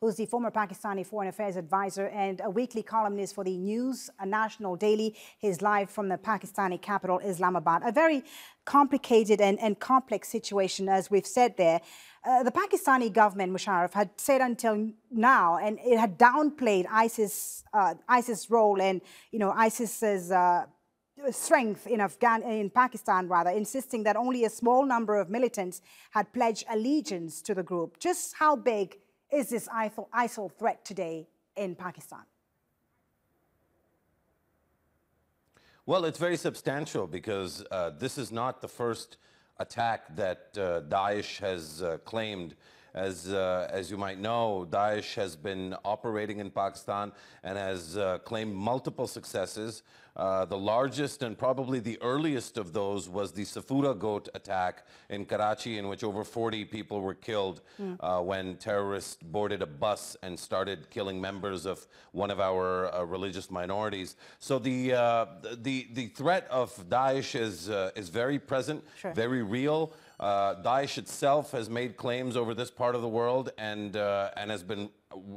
who's the former Pakistani Foreign Affairs advisor and a weekly columnist for the News National Daily. He's live from the Pakistani capital, Islamabad. A very complicated and complex situation, as we've said there. The Pakistani government, Musharraf, had said until now, and it had downplayed ISIS role and, you know, ISIS's strength in Pakistan, insisting that only a small number of militants had pledged allegiance to the group. Just how big is this ISIL threat today in Pakistan? Well, it's very substantial because this is not the first attack that Daesh has claimed. As you might know, Daesh has been operating in Pakistan and has claimed multiple successes. The largest and probably the earliest of those was the Safura goat attack in Karachi, in which over 40 people were killed when terrorists boarded a bus and started killing members of one of our religious minorities. So the threat of Daesh is very present, sure, very real. Daesh itself has made claims over this part of the world and has been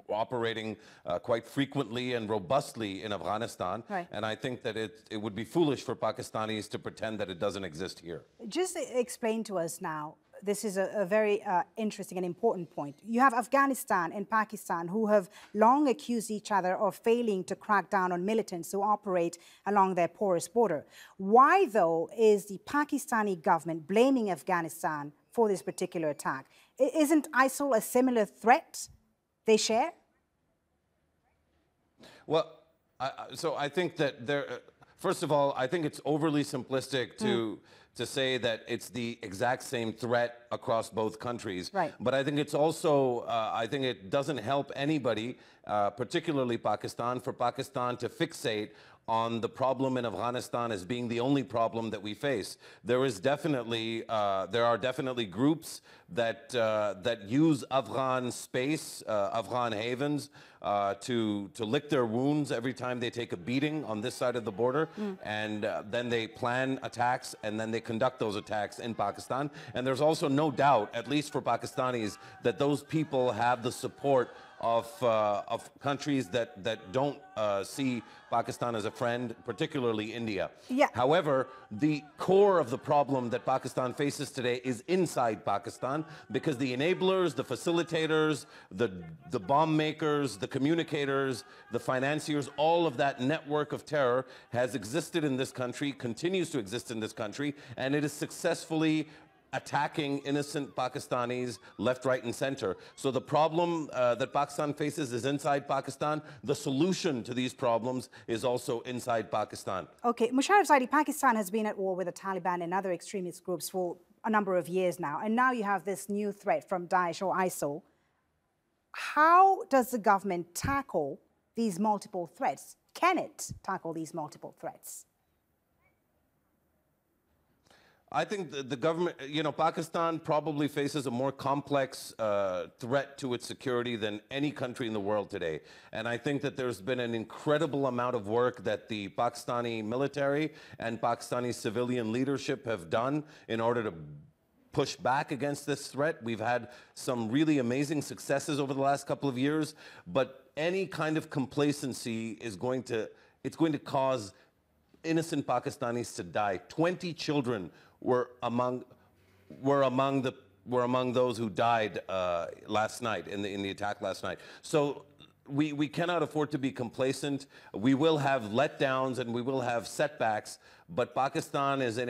operating quite frequently and robustly in Afghanistan. Right. And I think that it would be foolish for Pakistanis to pretend that it doesn't exist here. Just explain to us now, this is a very interesting and important point. You have Afghanistan and Pakistan who have long accused each other of failing to crack down on militants who operate along their porous border. Why, though, is the Pakistani government blaming Afghanistan for this particular attack? Isn't ISIL a similar threat they share? Well, so I think that there... First of all, I think it's overly simplistic to say that it's the exact same threat across both countries. Right. But I think it's also, I think it doesn't help anybody, particularly Pakistan, for Pakistan to fixate on the problem in Afghanistan as being the only problem that we face. There is definitely, there are definitely groups that that use Afghan space, Afghan havens, to lick their wounds every time they take a beating on this side of the border, and then they plan attacks and then they conduct those attacks in Pakistan. And there's also no doubt, at least for Pakistanis, that those people have the support of countries that don't see Pakistan as a friend, particularly India. Yeah. However, the core of the problem that Pakistan faces today is inside Pakistan, because the enablers, the facilitators, the bomb makers, the communicators, the financiers, all of that network of terror has existed in this country, continues to exist in this country, and it is successfully attacking innocent Pakistanis left, right, and center. So the problem that Pakistan faces is inside Pakistan. The solution to these problems is also inside Pakistan. Okay, Musharraf Zaidi, Pakistan has been at war with the Taliban and other extremist groups for a number of years now, and now you have this new threat from Daesh or ISIL. How does the government tackle these multiple threats? Can it tackle these multiple threats? I think the government, you know, Pakistan probably faces a more complex threat to its security than any country in the world today. And I think that there's been an incredible amount of work that the Pakistani military and Pakistani civilian leadership have done in order to push back against this threat. We've had some really amazing successes over the last couple of years, but any kind of complacency is going to, it's going to cause innocent Pakistanis to die. 20 children were among those who died last night in the attack last night. So we cannot afford to be complacent. We will have letdowns and we will have setbacks, but Pakistan is in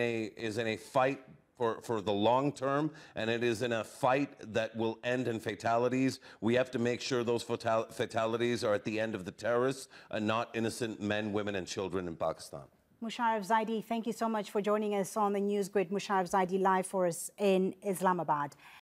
a fight for the long term, and it is in a fight that will end in fatalities. We have to make sure those fatalities are at the end of the terrorists and not innocent men, women, and children in Pakistan. Musharraf Zaidi, thank you so much for joining us on the News Grid. Musharraf Zaidi live for us in Islamabad.